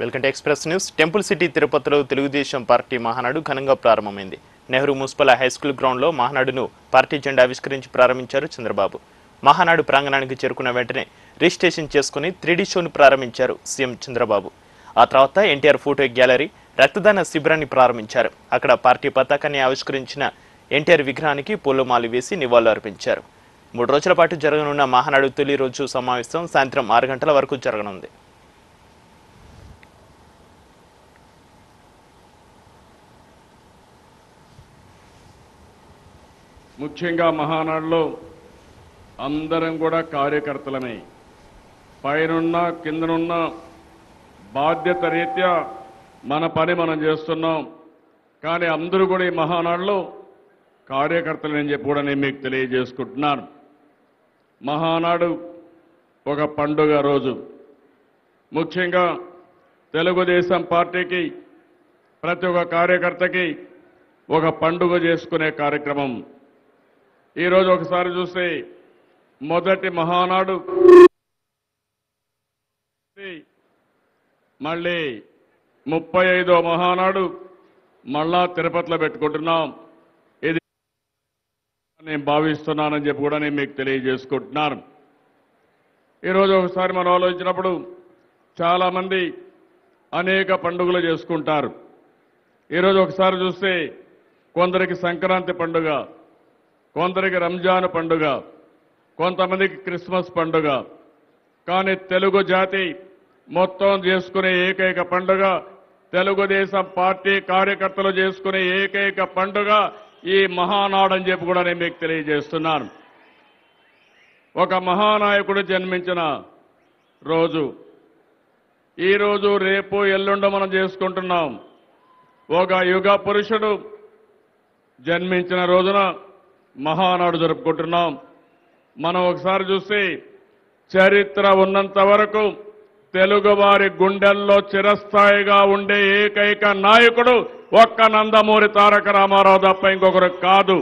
Welcome to express news. Temple city తిరుపతిలో Telugu Desam party Mahanadu ఘనంగా ప్రారంభమైంది. నెహ్రూ మున్సిపల్ హైస్కూల్ గ్రౌండ్లో మహానాడును పార్టీ జెండా ఆవిష్కరించి ప్రారంభించారు చంద్రబాబు. మహానాడు ప్రాంగణానికి చేరుకున్న వెంటనే రిజిస్ట్రేషన్ చేసుకుని 3D షోను ప్రారంభించారు సీఎం చంద్రబాబు. ఆ తర్వాత ఎన్టీఆర్ ఫోటో గ్యాలరీ, రక్తదాన శిబిరాన్ని ప్రారంభించారు. అక్కడ పార్టీ పతాకాన్ని ఆవిష్కరించిన ఎన్టీఆర్ విగ్రహానికి పూలమాల వేసి నివాళులు అర్పించారు. 3 రోజుల పాటు జరగనున్న మహానాడు తొలి రోజు సమావేశం సాయంత్రం 6 గంటల వరకు జరగనుంది. ముఖ్యంగా మహానాడులో అందరం కూడా కార్యకర్తలమే. పైనున్న కిందనున్న బాధ్యత రీత్యా మన పని మనం చేస్తున్నాం. కానీ అందరూ కూడా ఈ మహానాడులో కార్యకర్తలని చెప్పి కూడా నేను మీకు తెలియజేసుకుంటున్నాను. మహానాడు ఒక పండుగ రోజు. ముఖ్యంగా తెలుగుదేశం పార్టీకి ప్రతి ఒక్క కార్యకర్తకి ఒక పండుగ చేసుకునే కార్యక్రమం. ఈరోజు ఒకసారి చూస్తే మొదటి మహానాడు, మళ్ళీ 35వ మహానాడు మళ్ళా తిరుపతిలో పెట్టుకుంటున్నాం. ఇది నేను భావిస్తున్నానని చెప్పి కూడా నేను మీకు తెలియజేసుకుంటున్నాను. ఈరోజు ఒకసారి మనం ఆలోచించినప్పుడు చాలామంది అనేక పండుగలు చేసుకుంటారు. ఈరోజు ఒకసారి చూస్తే కొందరికి సంక్రాంతి పండుగ, కొందరికి రంజాన్ పండుగ, కొంతమందికి క్రిస్మస్ పండుగ. కానీ తెలుగు జాతి మొత్తం చేసుకునే ఏకైక పండుగ, తెలుగుదేశం పార్టీ కార్యకర్తలు చేసుకునే ఏకైక పండుగ ఈ మహానాడు అని చెప్పి కూడా నేను మీకు తెలియజేస్తున్నాను. ఒక మహానాయకుడు జన్మించిన రోజు. ఈరోజు, రేపు, ఎల్లుండో మనం చేసుకుంటున్నాం. ఒక యుగ పురుషుడు జన్మించిన రోజున మహానాడు జరుపుకుంటున్నాం. మనం ఒకసారి చూస్తే చరిత్ర ఉన్నంత వరకు తెలుగువారి గుండెల్లో చిరస్థాయిగా ఉండే ఏకైక నాయకుడు ఒక్క నందమూరి తారక రామారావు తప్ప ఇంకొకరు కాదు.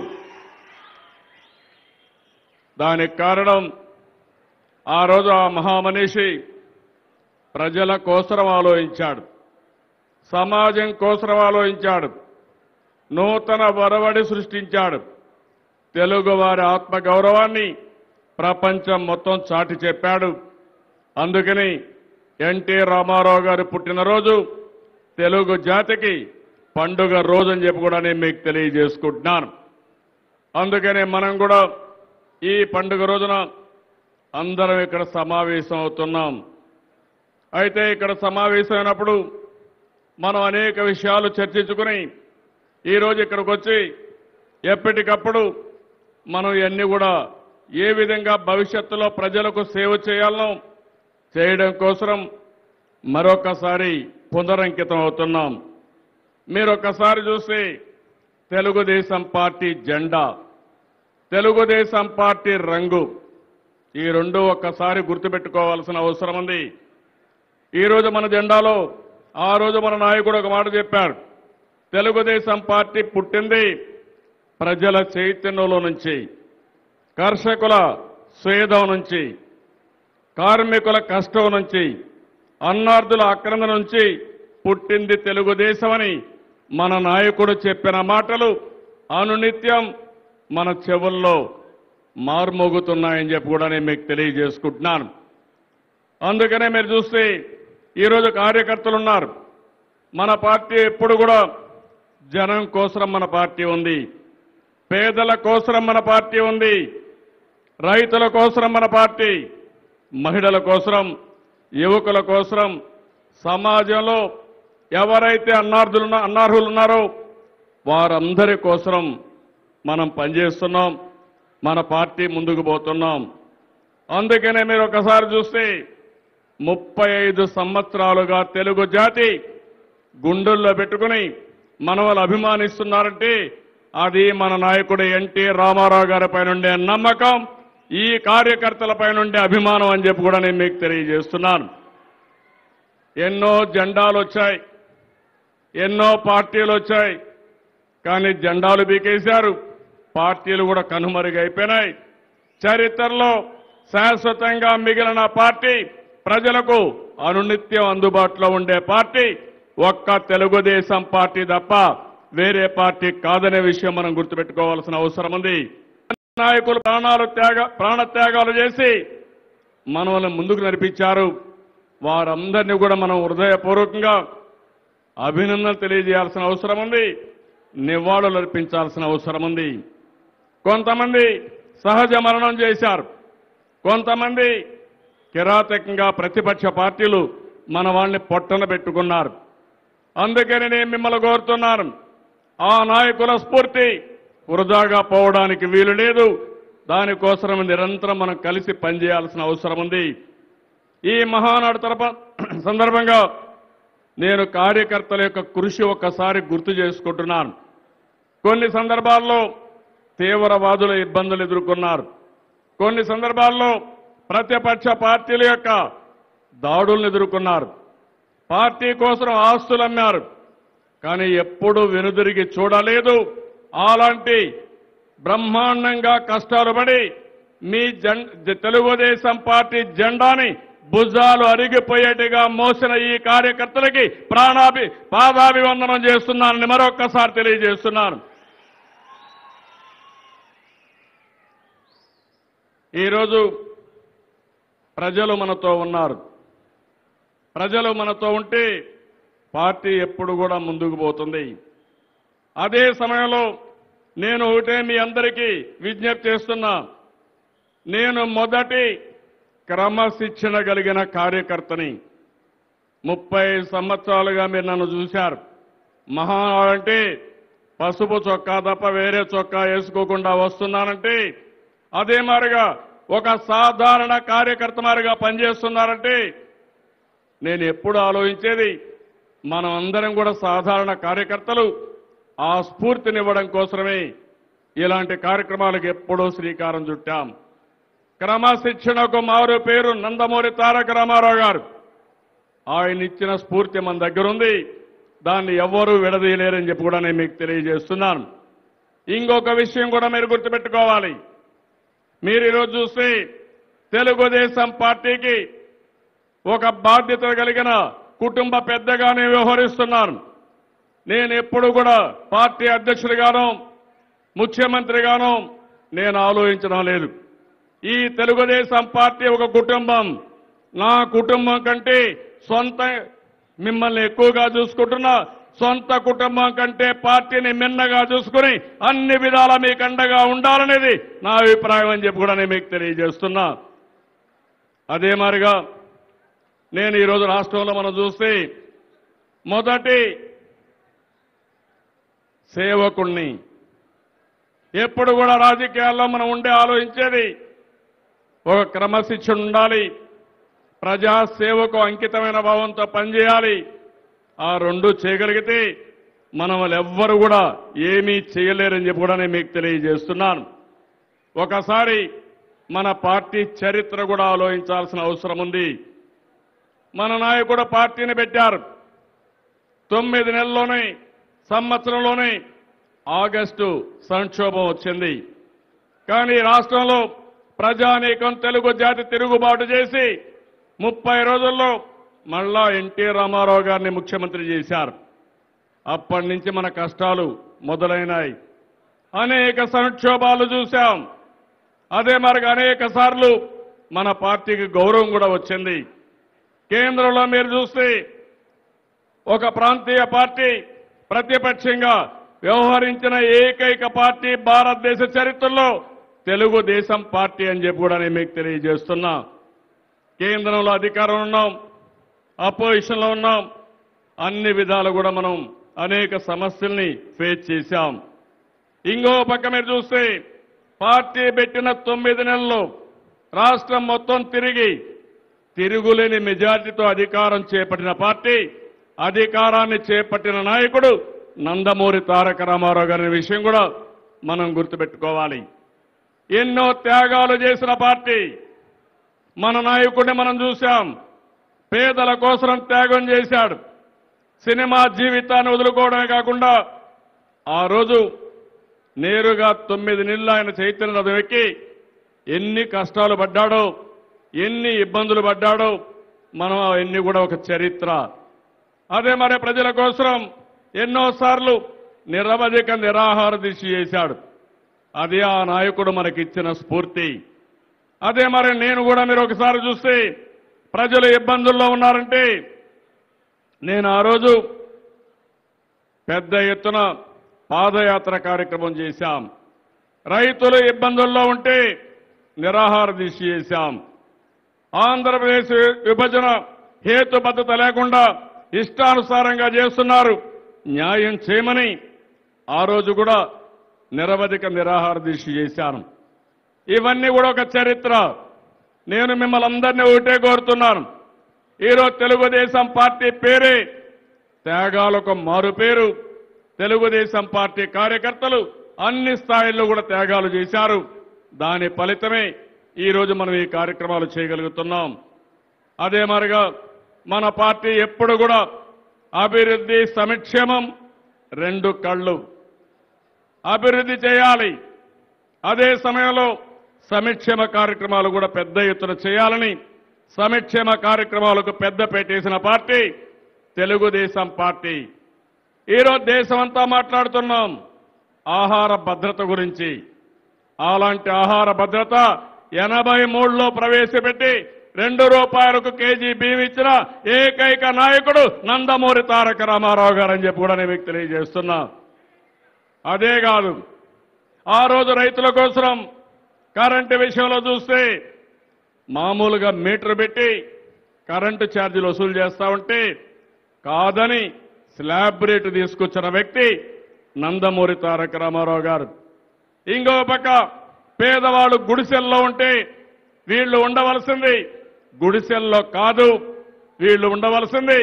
దానికి కారణం, ఆ రోజు ఆ మహామనిషి ప్రజల కోసం ఆలోచించాడు, సమాజం కోసం ఆలోచించాడు, నూతన వరవడి సృష్టించాడు. తెలుగువారి ఆత్మగౌరవాన్ని ప్రపంచం మొత్తం చాటి చెప్పాడు. అందుకని ఎన్టీ రామారావు గారు పుట్టినరోజు తెలుగు జాతికి పండుగ రోజు అని చెప్పి కూడా నేను మీకు తెలియజేసుకుంటున్నాను. అందుకనే మనం కూడా ఈ పండుగ రోజున అందరం ఇక్కడ సమావేశం అవుతున్నాం. అయితే ఇక్కడ సమావేశమైనప్పుడు మనం అనేక విషయాలు చర్చించుకుని ఈరోజు ఇక్కడికి వచ్చి ఎప్పటికప్పుడు మనం ఇవన్నీ కూడా ఏ విధంగా భవిష్యత్తులో ప్రజలకు సేవ చేయాలనో చేయడం కోసం మరొకసారి పునరంకితం అవుతున్నాం. మీరు ఒక్కసారి చూస్తే తెలుగుదేశం పార్టీ జెండా, తెలుగుదేశం పార్టీ రంగు, ఈ రెండు ఒక్కసారి గుర్తుపెట్టుకోవాల్సిన అవసరం ఉంది. ఈరోజు మన జెండాలో ఆ రోజు మన నాయకుడు ఒక మాట చెప్పారు, తెలుగుదేశం పార్టీ పుట్టింది ప్రజల చైతన్యంలో నుంచి, కర్షకుల స్వేదం నుంచి, కార్మికుల కష్టం నుంచి, అన్నార్థుల ఆక్రందన నుంచి పుట్టింది తెలుగుదేశమని మన నాయకుడు చెప్పిన మాటలు అనునిత్యం మన చెవుల్లో మార్మోగుతున్నాయని చెప్పి కూడా నేను మీకు తెలియజేసుకుంటున్నాను. అందుకనే మీరు చూస్తే ఈరోజు కార్యకర్తలు ఉన్నారు. మన పార్టీ ఎప్పుడు కూడా జనం కోసం మన పార్టీ ఉంది, పేదల కోసం మన పార్టీ ఉంది, రైతుల కోసం మన పార్టీ, మహిళల కోసం, యువకుల కోసం, సమాజంలో ఎవరైతే అన్నార్హులున్నారో వారందరి కోసం మనం పనిచేస్తున్నాం. మన పార్టీ ముందుకు పోతున్నాం. అందుకనే మీరు ఒకసారి చూస్తే 35 సంవత్సరాలుగా తెలుగు జాతి గుండెల్లో పెట్టుకుని మనవలు అభిమానిస్తున్నారంటే అది మన నాయకుడు ఎన్టీ రామారావు గారి పైనుండే నమ్మకం, ఈ కార్యకర్తల పైనుండే అభిమానం అని చెప్పి కూడా నేను మీకు తెలియజేస్తున్నాను. ఎన్నో జెండాలు వచ్చాయి, ఎన్నో పార్టీలు వచ్చాయి. కానీ జెండాలు బీకేశారు, పార్టీలు కూడా కనుమరుగైపోయినాయి. చరిత్రలో శాశ్వతంగా మిగిలిన పార్టీ ప్రజలకు అనునిత్యం అందుబాటులో ఉండే పార్టీ ఒక్క తెలుగుదేశం పార్టీ తప్ప వేరే పార్టీ కాదనే విషయం మనం గుర్తుపెట్టుకోవాల్సిన అవసరం ఉంది। నాయకులు ప్రాణత్యాగాలు చేసి మనల్ని ముందుకు నడిపించారు, వారందరిని కూడా మనం హృదయపూర్వకంగా అభినందనలు తెలియజేయాల్సిన అవసరం ఉంది, నివాళులు అర్పించాల్సిన అవసరం ఉంది। కొంతమంది సహజ మరణం చేశారు, కొంతమంది కిరాతకంగా ప్రతిపక్ష పార్టీలు మన వాళ్ళని పొట్టన పెట్టుకున్నారు। అందుకని నేను మిమ్మల్ని కోరుతున్నాను, ఆ నాయకుల స్ఫూర్తి వృధాగా పోవడానికి వీలు లేదు, దానికోసం నిరంతరం మనం కలిసి పనిచేయాల్సిన అవసరం ఉంది। ఈ మహానాడు సందర్భంగా నేను కార్యకర్తల యొక్క కృషి ఒక్కసారి గుర్తు చేసుకుంటున్నాను। కొన్ని సందర్భాల్లో తీవ్రవాదుల ఇబ్బందులు ఎదుర్కొన్నారు, కొన్ని సందర్భాల్లో ప్రతిపక్ష పార్టీల యొక్క దాడులను ఎదుర్కొన్నారు, పార్టీ కోసం ఆస్తులు అమ్మారు, కానీ ఎప్పుడూ వెనుదిరిగి చూడలేదు। అలాంటి బ్రహ్మాండంగా కష్టాలు పడి మీ తెలుగుదేశం పార్టీ జెండాని భుజాలు అరిగిపోయేట్టుగా మోసిన ఈ కార్యకర్తలకి పాదాభివందనం చేస్తున్నానని మరొక్కసారి తెలియజేస్తున్నాను। ఈరోజు ప్రజలు మనతో ఉన్నారు, ప్రజలు మనతో ఉంటే పార్టీ ఎప్పుడు కూడా ముందుకు పోతుంది। అదే సమయంలో నేను ఒకటే మీ అందరికీ విజ్ఞప్తి చేస్తున్నా, నేను మొదటి క్రమశిక్షణ కలిగిన కార్యకర్తని, 30 సంవత్సరాలుగా మీరు నన్ను చూశారు। మహానాడు అంటే పసుపు చొక్కా తప్ప వేరే చొక్కా వేసుకోకుండా వస్తున్నానంటే, అదే మారిగా ఒక సాధారణ కార్యకర్త మారిగా పనిచేస్తున్నారంటే, నేను ఎప్పుడు ఆలోచించేది మనం అందరం కూడా సాధారణ కార్యకర్తలు, ఆ స్ఫూర్తినివ్వడం కోసమే ఇలాంటి కార్యక్రమాలకు ఎప్పుడో శ్రీకారం చుట్టాం। క్రమశిక్షణకు మారు పేరు నందమూరి తారక రామారావు గారు, ఆయన ఇచ్చిన స్ఫూర్తి మన దగ్గరుంది, దాన్ని ఎవ్వరూ విడదీయలేరని చెప్పి కూడా నేను మీకు తెలియజేస్తున్నాను। ఇంకొక విషయం కూడా మీరు గుర్తుపెట్టుకోవాలి, మీరు ఈరోజు చూస్తే తెలుగుదేశం పార్టీకి ఒక బాధ్యత కలిగిన కుటుంబ పెద్దగా నేను వ్యవహరిస్తున్నాను। నేను ఎప్పుడు కూడా పార్టీ అధ్యక్షుడిగానో ముఖ్యమంత్రిగానో నేను ఆలోచించడం లేదు। ఈ తెలుగుదేశం పార్టీ ఒక కుటుంబం, నా కుటుంబం కంటే సొంత మిమ్మల్ని ఎక్కువగా చూసుకుంటున్నా, సొంత కుటుంబం కంటే పార్టీని మిన్నగా చూసుకుని అన్ని విధాలా మీకు అండగా ఉండాలనేది నా అభిప్రాయం అని చెప్పి కూడా నేను మీకు తెలియజేస్తున్నా। అదే మారిగా నేను ఈరోజు రాష్ట్రంలో మనం చూస్తే మొదటి సేవకుణ్ణి, ఎప్పుడు కూడా రాజకీయాల్లో మనం ఉండే ఆలోచించేది ఒక క్రమశిక్షణ ఉండాలి, ప్రజాసేవకు అంకితమైన భావంతో పనిచేయాలి। ఆ రెండు చేయగలిగితే మనం ఎవ్వరు కూడా ఏమీ చేయలేరని చెప్పి కూడా నేను మీకు తెలియజేస్తున్నాను। ఒకసారి మన పార్టీ చరిత్ర కూడా ఆలోచించాల్సిన అవసరం ఉంది। మన నాయకుడు పార్టీని పెట్టారు, 9 నెలల్లోనే సంవత్సరంలోనే ఆగస్టు సంక్షోభం వచ్చింది, కానీ రాష్ట్రంలో ప్రజానీకం తెలుగు జాతి తిరుగుబాటు చేసి 30 రోజుల్లో మళ్ళా ఎన్టీ రామారావు గారిని ముఖ్యమంత్రి చేశారు। అప్పటి నుంచి మన కష్టాలు మొదలైనాయి, అనేక సంక్షోభాలు చూశాం, అదే మరికి అనేక సార్లు మన పార్టీకి గౌరవం కూడా వచ్చింది। కేంద్రంలో మీరు చూస్తే ఒక ప్రాంతీయ పార్టీ ప్రతిపక్షంగా వ్యవహరించిన ఏకైక పార్టీ భారతదేశ చరిత్రలో తెలుగుదేశం పార్టీ అని చెప్పి కూడా నేను మీకు తెలియజేస్తున్నా। కేంద్రంలో అధికారం ఉన్నాం, అపోజిషన్లో ఉన్నాం, అన్ని విధాలు కూడా మనం అనేక సమస్యల్ని ఫేస్ చేశాం। ఇంకో పక్క మీరు చూస్తే పార్టీ పెట్టిన 9 నెలల్లో రాష్ట్రం మొత్తం తిరుగులేని మెజార్టీతో అధికారం చేపట్టిన పార్టీ, అధికారాన్ని చేపట్టిన నాయకుడు నందమూరి తారక రామారావు గారి విషయం కూడా మనం గుర్తుపెట్టుకోవాలి। ఎన్నో త్యాగాలు చేసిన పార్టీ, మన నాయకుడిని మనం చూశాం, పేదల కోసం త్యాగం చేశాడు, సినిమా జీవితాన్ని వదులుకోవడమే కాకుండా ఆ రోజు నేరుగా 9 నెలలు ఆయన చైతన్య రథం ఎక్కి ఎన్ని కష్టాలు పడ్డాడో, ఎన్ని ఇబ్బందులు పడ్డాడో మనం అన్ని కూడా ఒక చరిత్ర అదే మన ప్రజల కోసం ఎన్నోసార్లు నిరవధిక నిరాహార దీక్ష చేశాడు అదే ఆ నాయకుడు మనకి ఇచ్చిన స్ఫూర్తి అదే మరి నేను కూడా మీరు ఒకసారి చూస్తే ప్రజలు ఇబ్బందుల్లో ఉన్నారంటే నేను ఆ రోజు పెద్ద ఎత్తున పాదయాత్ర కార్యక్రమం చేశాం రైతులు ఇబ్బందుల్లో ఉంటే నిరాహార దీక్ష చేశాం ఆంధ్రప్రదేశ్ విభజన హేతుబద్ధత లేకుండా ఇష్టానుసారంగా చేస్తున్నారు న్యాయం చేయమని ఆ రోజు కూడా నిరవధిక నిరాహార దీక్ష చేశాను ఇవన్నీ కూడా ఒక చరిత్ర నేను మిమ్మల్ని అందరినీ ఒకటే కోరుతున్నాను ఈరోజు తెలుగుదేశం పార్టీ పేరే త్యాగాలకు మారుపేరు తెలుగుదేశం పార్టీ కార్యకర్తలు అన్ని స్థాయిల్లో కూడా త్యాగాలు చేశారు దాని ఫలితమే ఈ రోజు మనం ఈ కార్యక్రమాలు చేయగలుగుతున్నాం అదే మరిగా మన పార్టీ ఎప్పుడు కూడా అభివృద్ధి సంక్షేమం రెండు కళ్ళు అభివృద్ధి చేయాలి అదే సమయంలో సంక్షేమ కార్యక్రమాలు కూడా పెద్ద ఎత్తున చేయాలని సంక్షేమ కార్యక్రమాలకు పెద్ద పెట్టేసిన పార్టీ తెలుగుదేశం పార్టీ ఈ రోజు దేశమంతా మాట్లాడుతున్నాం ఆహార భద్రత గురించి అలాంటి ఆహార భద్రత 83లో ప్రవేశపెట్టి ₹2 కేజీ బియ్యం ఇచ్చిన ఏకైక నాయకుడు నందమూరి తారక రామారావు గారు అని చెప్పి కూడా నేను మీకు తెలియజేస్తున్నా అదే కాదు ఆ రోజు రైతుల కోసం కరెంటు విషయంలో చూస్తే మామూలుగా మీటర్ పెట్టి కరెంటు ఛార్జీలు వసూలు చేస్తా ఉంటే కాదని స్లాబ్ రేటు తీసుకొచ్చిన వ్యక్తి నందమూరి తారక రామారావు గారు ఇంకో పక్క పేదవాళ్ళు గుడిసెల్లో ఉంటే వీళ్ళు ఉండవలసింది గుడిసెల్లో కాదు వీళ్ళు ఉండవలసింది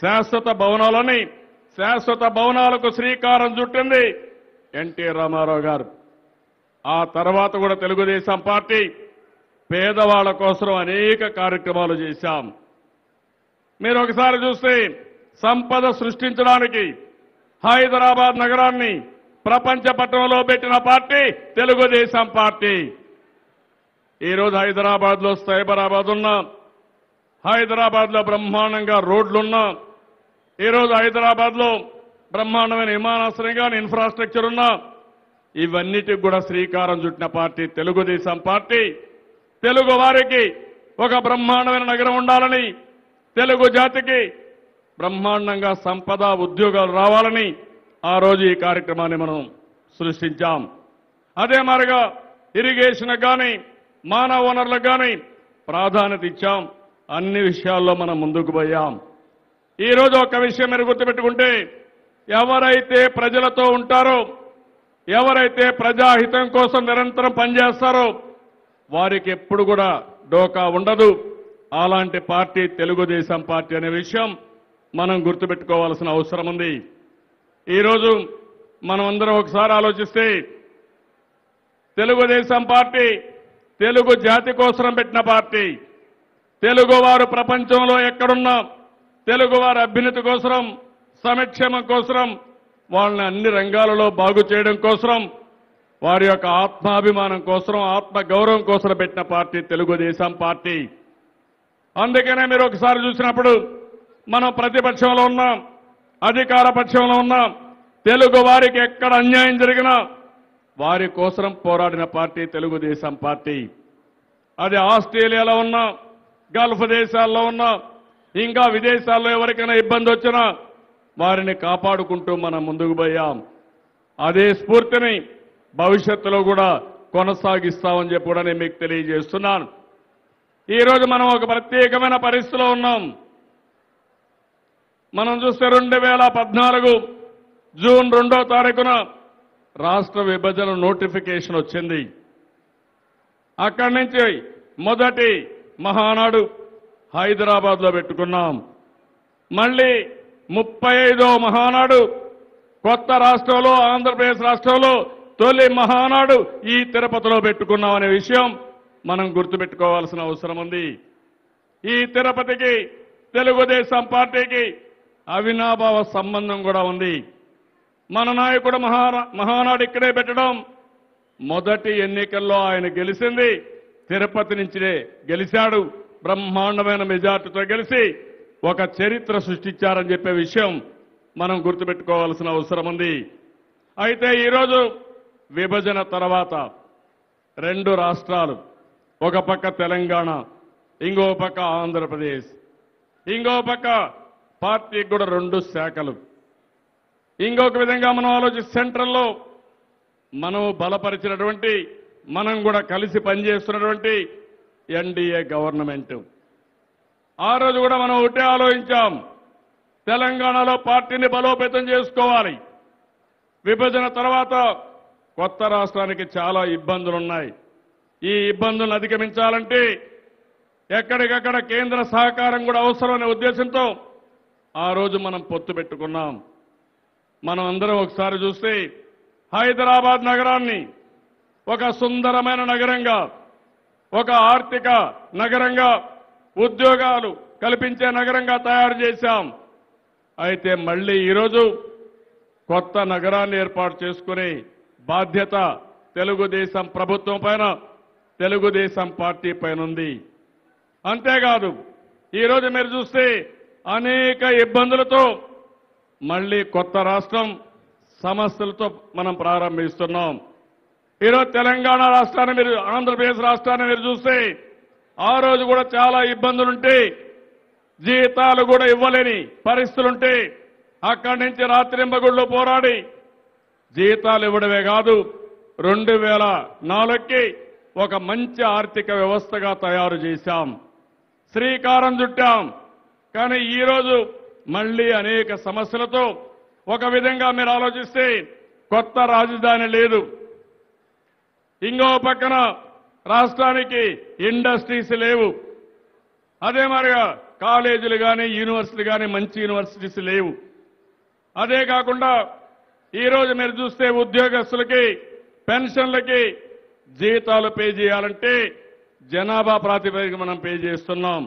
శాశ్వత భవనాలని శాశ్వత భవనాలకు శ్రీకారం చుట్టింది ఎన్టీ రామారావు గారు ఆ తర్వాత కూడా తెలుగుదేశం పార్టీ పేదవాళ్ళ కోసం అనేక కార్యక్రమాలు చేశాం మీరు ఒకసారి చూస్తే సంపద సృష్టించడానికి హైదరాబాద్ నగరాన్ని ప్రపంచ పట్టణంలో పెట్టిన పార్టీ తెలుగుదేశం పార్టీ ఈరోజు హైదరాబాద్లో సైబరాబాద్ ఉన్నా హైదరాబాద్లో బ్రహ్మాండంగా రోడ్లున్నా ఈరోజు హైదరాబాద్లో బ్రహ్మాండమైన విమానాశ్రయం కానీ ఇన్ఫ్రాస్ట్రక్చర్ ఉన్నా ఇవన్నిటికి కూడా శ్రీకారం చుట్టిన పార్టీ తెలుగుదేశం పార్టీ తెలుగు వారికి ఒక బ్రహ్మాండమైన నగరం ఉండాలని తెలుగు జాతికి బ్రహ్మాండంగా సంపద ఉద్యోగాలు రావాలని ఆ రోజు ఈ కార్యక్రమాన్ని మనం సృష్టించాం అదే మరిగా ఇరిగేషన్ కానీ మానవ వనరులకు కానీ ప్రాధాన్యత ఇచ్చాం అన్ని విషయాల్లో మనం ముందుకు పోయాం ఈరోజు ఒక విషయం మీరు గుర్తుపెట్టుకుంటే ఎవరైతే ప్రజలతో ఉంటారో ఎవరైతే ప్రజాహితం కోసం నిరంతరం పనిచేస్తారో వారికి ఎప్పుడు కూడా డోకా ఉండదు అలాంటి పార్టీ తెలుగుదేశం పార్టీ అనే విషయం మనం గుర్తుపెట్టుకోవాల్సిన అవసరం ఉంది ఈరోజు మనమందరం ఒకసారి ఆలోచిస్తే తెలుగుదేశం పార్టీ తెలుగు జాతి కోసం పెట్టిన పార్టీ తెలుగువారు ప్రపంచంలో ఎక్కడున్నా తెలుగువారి అభ్యున్నతి కోసం సంక్షేమం కోసం వాళ్ళని అన్ని రంగాలలో బాగు చేయడం కోసం వారి యొక్క ఆత్మాభిమానం కోసం ఆత్మ గౌరవం కోసం పెట్టిన పార్టీ తెలుగుదేశం పార్టీ అందుకనే మీరు ఒకసారి చూసినప్పుడు మనం ప్రతిపక్షంలో ఉన్నాం అధికార పక్షంలో ఉన్నాం తెలుగు వారికి ఎక్కడ అన్యాయం జరిగినా వారి కోసం పోరాడిన పార్టీ తెలుగుదేశం పార్టీ అది ఆస్ట్రేలియాలో ఉన్నా గల్ఫ్ దేశాల్లో ఉన్నా ఇంకా విదేశాల్లో ఎవరికైనా ఇబ్బంది వచ్చినా వారిని కాపాడుకుంటూ మనం ముందుకు పోయాం అదే స్ఫూర్తిని భవిష్యత్తులో కూడా కొనసాగిస్తామని చెప్పి కూడా నేను మీకు తెలియజేస్తున్నాను ఈరోజు మనం ఒక ప్రత్యేకమైన పరిస్థితిలో ఉన్నాం మనం చూస్తే 2014 జూన్ 2వ తారీఖున రాష్ట్ర విభజన నోటిఫికేషన్ వచ్చింది అక్కడి నుంచి మొదటి మహానాడు హైదరాబాద్లో పెట్టుకున్నాం మళ్ళీ 35వ మహానాడు కొత్త రాష్ట్రంలో ఆంధ్రప్రదేశ్ రాష్ట్రంలో తొలి మహానాడు ఈ తిరుపతిలో పెట్టుకున్నాం అనే విషయం మనం గుర్తుపెట్టుకోవాల్సిన అవసరం ఉంది ఈ తిరుపతికి తెలుగుదేశం పార్టీకి అవినాభావ సంబంధం కూడా ఉంది మన నాయకుడు మహానాడు ఇక్కడే పెట్టడం మొదటి ఎన్నికల్లో ఆయన గెలిచింది తిరుపతి నుంచినే గెలిచాడు బ్రహ్మాండమైన మెజార్టీతో గెలిచి ఒక చరిత్ర సృష్టించారని చెప్పే విషయం మనం గుర్తుపెట్టుకోవాల్సిన అవసరం ఉంది. అయితే ఈ రోజు విభజన తర్వాత రెండు రాష్ట్రాలు, ఒక పక్క తెలంగాణ, ఇంకో పక్క ఆంధ్రప్రదేశ్, ఇంకో పక్క పార్టీకి కూడా రెండు శాఖలు. ఇంకొక విధంగా మనం ఆలోచిస్తే సెంట్రల్లో మనం బలపరిచినటువంటి, మనం కూడా కలిసి పనిచేస్తున్నటువంటి ఎన్డీఏ గవర్నమెంట్. ఆ రోజు కూడా మనం ఒకటే ఆలోచించాం, తెలంగాణలో పార్టీని బలోపేతం చేసుకోవాలి. విభజన తర్వాత కొత్త రాష్ట్రానికి చాలా ఇబ్బందులున్నాయి. ఈ ఇబ్బందులను అధిగమించాలంటే ఎక్కడికక్కడ కేంద్ర సహకారం కూడా అవసరమనే ఉద్దేశంతో ఆ రోజు మనం పొత్తు పెట్టుకున్నాం. మనం అందరం ఒకసారి చూస్తే హైదరాబాద్ నగరాన్ని ఒక సుందరమైన నగరంగా, ఒక ఆర్థిక నగరంగా, ఉద్యోగాలు కల్పించే నగరంగా తయారు చేశాం. అయితే మళ్ళీ ఈరోజు కొత్త నగరాన్ని ఏర్పాటు చేసుకునే బాధ్యత తెలుగుదేశం ప్రభుత్వం పైన, తెలుగుదేశం పార్టీ పైన ఉంది. అంతేకాదు ఈరోజు మీరు చూస్తే అనేక ఇబ్బందులతో మళ్ళీ కొత్త రాష్ట్రం సమస్యలతో మనం ప్రారంభిస్తున్నాం. ఈరోజు తెలంగాణ రాష్ట్రాన్ని మీరు, ఆంధ్రప్రదేశ్ రాష్ట్రాన్ని మీరు చూస్తే ఆ రోజు కూడా చాలా ఇబ్బందులుంటే, జీతాలు కూడా ఇవ్వలేని పరిస్థితులుంటే అక్కడి నుంచి రాత్రింబగుళ్ళు పోరాడి జీతాలు ఇవ్వడమే కాదు, 2004కి ఒక మంచి ఆర్థిక వ్యవస్థగా తయారు చేశాం, శ్రీకారం చుట్టాం. కానీ ఈరోజు మళ్ళీ అనేక సమస్యలతో ఒక విధంగా మీరు ఆలోచిస్తే కొత్త రాజధాని లేదు, ఇంకో పక్కన రాష్ట్రానికి ఇండస్ట్రీస్ లేవు, అదే మాదిరిగా కాలేజీలు కానీ యూనివర్సిటీలు కానీ మంచి యూనివర్సిటీస్ లేవు. అదే కాకుండా ఈరోజు మీరు చూస్తే ఉద్యోగస్తులకి పెన్షన్లకి జీతాలు పే చేయాలంటే జనాభా ప్రాతిపదిక మనం పే చేస్తున్నాం.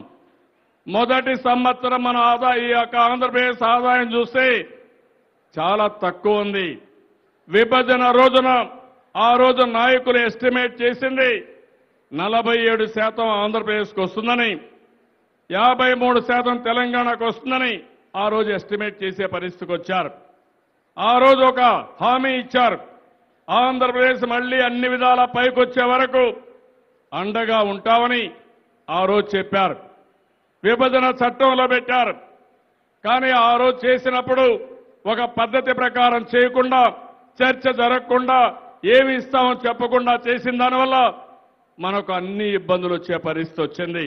మొదటి సంవత్సరం మన ఆదాయం, ఈ యొక్క ఆంధ్రప్రదేశ్ ఆదాయం చూస్తే చాలా తక్కువ ఉంది. విభజన రోజున ఆ రోజు నాయకులు ఎస్టిమేట్ చేసింది 47% ఆంధ్రప్రదేశ్కు వస్తుందని, 53% తెలంగాణకు వస్తుందని ఆ రోజు ఎస్టిమేట్ చేసే పరిస్థితికి వచ్చారు. ఆ రోజు ఒక హామీ ఇచ్చారు, ఆంధ్రప్రదేశ్ మళ్లీ అన్ని విధాల పైకి వచ్చే వరకు అండగా ఉంటామని ఆ రోజు చెప్పారు. విభజన చట్టంలో పెట్టారు. కానీ ఆ రోజు చేసినప్పుడు ఒక పద్ధతి ప్రకారం చేయకుండా, చర్చ జరగకుండా, ఏమి ఇస్తామో చెప్పకుండా చేసిన దానివల్ల మనకు అన్ని ఇబ్బందులు వచ్చే పరిస్థితి వచ్చింది.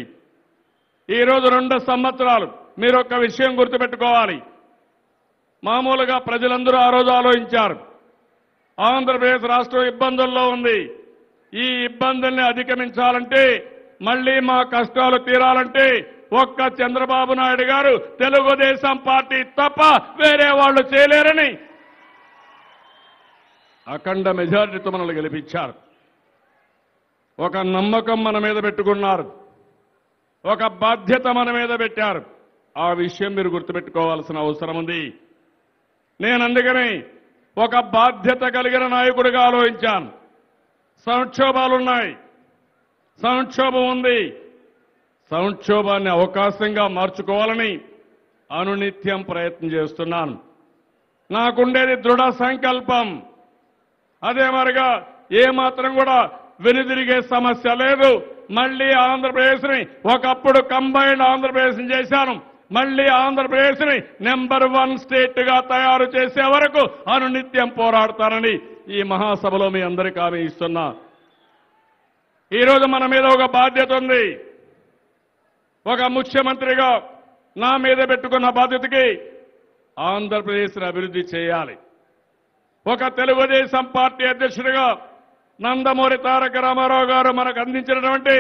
ఈరోజు 2 సంవత్సరాలు మీరు ఒక విషయం గుర్తుపెట్టుకోవాలి. మామూలుగా ప్రజలందరూ ఆ రోజు ఆలోచించారు, ఆంధ్రప్రదేశ్ రాష్ట్రం ఇబ్బందుల్లో ఉంది, ఈ ఇబ్బందుల్ని అధిగమించాలంటే, మళ్లీ మా కష్టాలు తీరాలంటే ఒక్క చంద్రబాబు నాయుడు గారు, తెలుగుదేశం పార్టీ తప్ప వేరే వాళ్ళు చేయలేరని అఖండ మెజారిటీతో మనల్ని గెలిపించారు. ఒక నమ్మకం మన మీద పెట్టుకున్నారు, ఒక బాధ్యత మన మీద పెట్టారు. ఆ విషయం మీరు గుర్తుపెట్టుకోవాల్సిన అవసరం ఉంది. నేను అందుకని ఒక బాధ్యత కలిగిన నాయకుడిగా ఆలోచించాను. సంక్షోభాలున్నాయి, సంక్షోభం ఉంది, సంక్షోభాన్ని అవకాశంగా మార్చుకోవాలని అనునిత్యం ప్రయత్నం చేస్తున్నాను. నాకుండేది దృఢ సంకల్పం. అదే మరిగా ఏమాత్రం కూడా వెనుదిరిగే సమస్య లేదు. మళ్లీ ఆంధ్రప్రదేశ్ని, ఒకప్పుడు కంబైన్డ్ ఆంధ్రప్రదేశ్ని చేశాను, మళ్లీ ఆంధ్రప్రదేశ్ని నెంబర్ 1 స్టేట్గా తయారు చేసే వరకు అనునిత్యం పోరాడతానని ఈ మహాసభలో మీ అందరికీ హామీ ఇస్తున్నా. ఈరోజు మన మీద ఒక బాధ్యత ఉంది. ఒక ముఖ్యమంత్రిగా నా మీద పెట్టుకున్న బాధ్యతకి ఆంధ్రప్రదేశ్ని అభివృద్ధి చేయాలి. ఒక తెలుగుదేశం పార్టీ అధ్యక్షుడిగా నందమూరి తారక రామారావు గారు మనకు అందించినటువంటి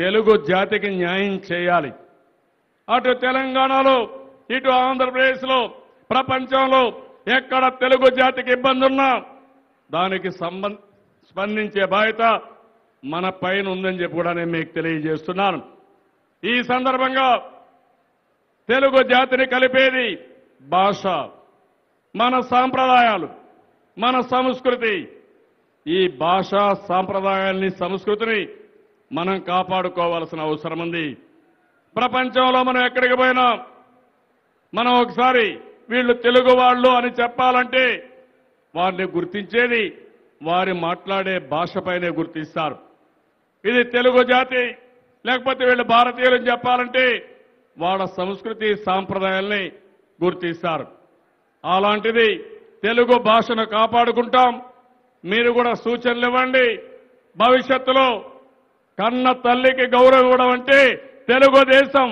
తెలుగు జాతికి న్యాయం చేయాలి. అటు తెలంగాణలో, ఇటు ఆంధ్రప్రదేశ్లో, ప్రపంచంలో ఎక్కడ తెలుగు జాతికి ఇబ్బంది ఉన్నా దానికి స్పందించే బాధ్యత మన పైన ఉందని చెప్పి కూడా నేను మీకు తెలియజేస్తున్నాను. ఈ సందర్భంగా తెలుగు జాతిని కలిపేది భాష, మన సాంప్రదాయాలు, మన సంస్కృతి. ఈ భాష, సాంప్రదాయాల్ని, సంస్కృతిని మనం కాపాడుకోవాల్సిన అవసరం ఉంది. ప్రపంచంలో మనం ఎక్కడికి పోయినా మనం ఒకసారి వీళ్ళు తెలుగు వాళ్ళు అని చెప్పాలంటే వారిని గుర్తించేది వారి మాట్లాడే భాషపైనే గుర్తిస్తారు. ఇది తెలుగు జాతి లేకపోతే వీళ్ళు భారతీయులు అని చెప్పాలంటే వాళ్ళ సంస్కృతి సాంప్రదాయాల్ని గుర్తిస్తారు. అలాంటిది తెలుగు భాషను కాపాడుకుంటాం, మీరు కూడా సూచనలు ఇవ్వండి. భవిష్యత్తులో కన్న తల్లికి గౌరవం ఇవ్వడం అంటే తెలుగుదేశం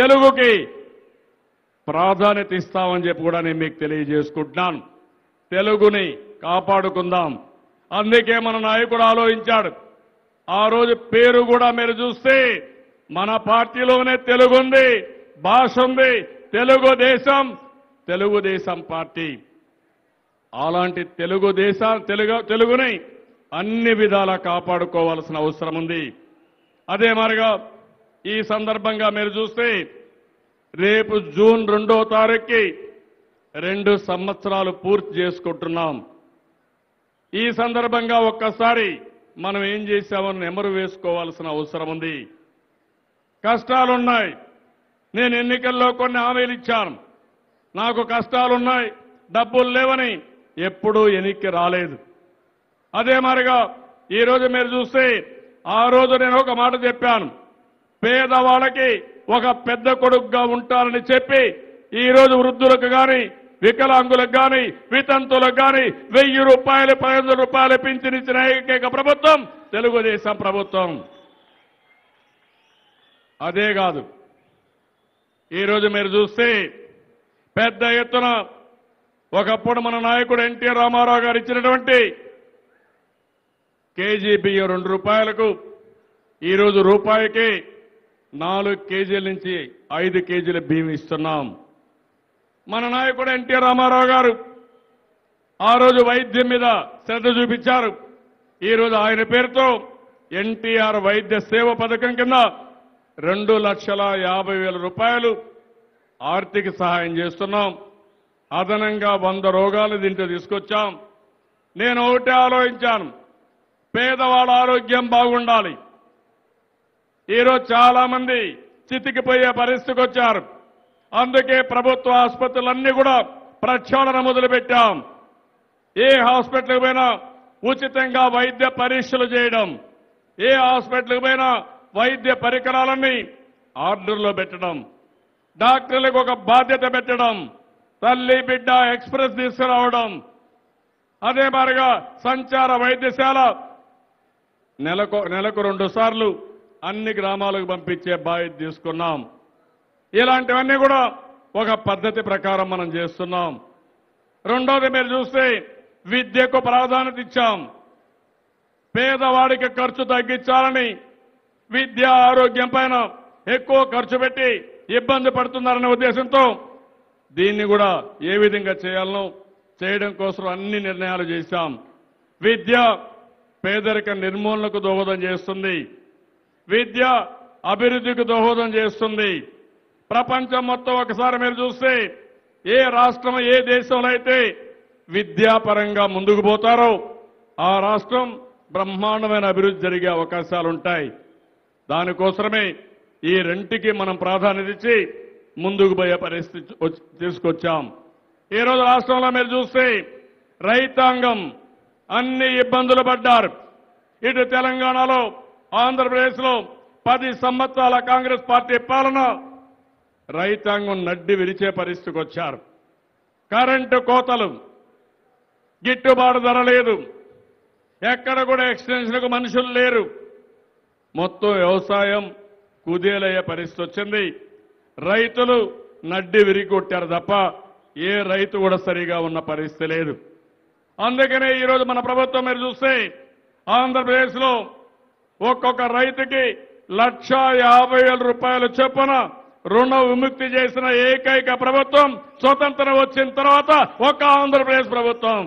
తెలుగుకి ప్రాధాన్యత ఇస్తామని చెప్పి కూడా నేను మీకు తెలియజేసుకుంటున్నాను. తెలుగుని కాపాడుకుందాం. అందుకే మన నాయకుడు ఆలోచించాడు. ఆ రోజు పేరు కూడా మీరు చూస్తే మన పార్టీలోనే తెలుగు ఉంది, భాష ఉంది, తెలుగుదేశం పార్టీ. అలాంటి తెలుగుని అన్ని విధాలా కాపాడుకోవాల్సిన అవసరం ఉంది. అదే మరిగా ఈ సందర్భంగా మీరు చూస్తే రేపు జూన్ 2వ తారీఖుకి 2 సంవత్సరాలు పూర్తి చేసుకుంటున్నాం. ఈ సందర్భంగా ఒక్కసారి మనం ఏం చేశామని నెమరు వేసుకోవాల్సిన అవసరం ఉంది. కష్టాలున్నాయి, నేను ఎన్నికల్లో కొన్ని హామీలు ఇచ్చాను. నాకు కష్టాలున్నాయి, డబ్బులు లేవని ఎప్పుడూ ఎన్నికి రాలేదు. అదే మరిగా ఈరోజు మీరు చూస్తే ఆ రోజు నేను ఒక మాట చెప్పాను, పేదవాళ్ళకి ఒక పెద్ద కొడుకుగా ఉంటానని చెప్పి ఈరోజు వృద్ధులకు కానీ వికలాంగులకు కానీ వితంతులకు కానీ 1000 రూపాయలు 500 రూపాయలు పింఛన్ ఇచ్చిన ఏకైక ప్రభుత్వం తెలుగుదేశం ప్రభుత్వం. అదే కాదు ఈరోజు మీరు చూస్తే పెద్ద ఎత్తున ఒకప్పుడు మన నాయకుడు ఎన్టీ రామారావు గారు ఇచ్చినటువంటి కేజీ బియ్యం 2 రూపాయలకు ఈరోజు రూపాయికి 4 కేజీల నుంచి 5 కేజీల బియ్యం ఇస్తున్నాం. మన నాయకుడు ఎన్టీ రామారావు గారు ఆ రోజు వైద్యం మీద శ్రద్ధ చూపించారు. ఈరోజు ఆయన పేరుతో ఎన్టీఆర్ వైద్య సేవ పథకం కింద 2,50,000 రూపాయలు ఆర్థిక సహాయం చేస్తున్నాం. అదనంగా 100 రోగాలు దీంట్లో తీసుకొచ్చాం. నేను ఒకటే ఆలోచించాను, పేదవాళ్ళ ఆరోగ్యం బాగుండాలి. ఈరోజు చాలా మంది చితికిపోయే పరిస్థితికి వచ్చారు. అందుకే ప్రభుత్వ ఆసుపత్రులన్నీ కూడా ప్రక్షాళన మొదలుపెట్టాం. ఏ హాస్పిటల్కి పోయినా ఉచితంగా వైద్య పరీక్షలు చేయడం, ఏ హాస్పిటల్కి పోయినా వైద్య పరికరాలన్నీ ఆర్డర్లో పెట్టడం, డాక్టర్లకు ఒక బాధ్యత పెట్టడం, తల్లి బిడ్డ ఎక్స్ప్రెస్ తీసుకురావడం, అదే మాదిరిగా సంచార వైద్యశాల నెలకు 2 సార్లు అన్ని గ్రామాలకు పంపించే బాధ్యత తీసుకున్నాం. ఇలాంటివన్నీ కూడా ఒక పద్ధతి ప్రకారం మనం చేస్తున్నాం. రెండోది మీరు చూస్తే విద్యకు ప్రాధాన్యత ఇచ్చాం. పేదవాడికి ఖర్చు తగ్గించాలని విద్య ఆరోగ్యం పైన ఎక్కువ ఖర్చు పెట్టి ఇబ్బంది పడుతున్నారనే ఉద్దేశంతో దీన్ని కూడా ఏ విధంగా చేయాలనో చేయడం కోసం అన్ని నిర్ణయాలు చేశాం. విద్య పేదరిక నిర్మూలనకు దోహదం చేస్తుంది, విద్య అభివృద్ధికి దోహదం చేస్తుంది. ప్రపంచం మొత్తం ఒకసారి మీరు చూస్తే ఏ రాష్ట్రం ఏ దేశంలో అయితే విద్యాపరంగా ముందుకు పోతారో ఆ రాష్ట్రం బ్రహ్మాండమైన అభివృద్ధి జరిగే అవకాశాలు ఉంటాయి. దానికోసమే ఈ రెంటికి మనం ప్రాధాన్యత ఇచ్చి ముందుకు పోయే పరిస్థితి తీసుకొచ్చాం. ఈరోజు రాష్ట్రంలో మీరు చూస్తే రైతాంగం అన్ని ఇబ్బందులు పడ్డారు. ఇటు తెలంగాణలో ఆంధ్రప్రదేశ్లో 10 సంవత్సరాల కాంగ్రెస్ పార్టీ పాలన రైతాంగం నడ్డి విరిచే పరిస్థితికి వచ్చారు. కరెంటు కోతలు, గిట్టుబాటు ధర లేదు, ఎక్కడ కూడా ఎక్స్టెన్షన్కు మనుషులు లేరు, మొత్తం వ్యవసాయం కుదేలయ్యే పరిస్థితి వచ్చింది. రైతులు నడ్డి విరిగొట్టారు తప్ప ఏ రైతు కూడా సరిగా ఉన్న పరిస్థితి లేదు. అందుకనే ఈరోజు మన ప్రభుత్వం మీరు చూస్తే ఆంధ్రప్రదేశ్లో ఒక్కొక్క రైతుకి 1,50,000 రూపాయలు చొప్పున రుణ విముక్తి చేసిన ఏకైక ప్రభుత్వం స్వతంత్రం వచ్చిన తర్వాత ఒక ఆంధ్రప్రదేశ్ ప్రభుత్వం.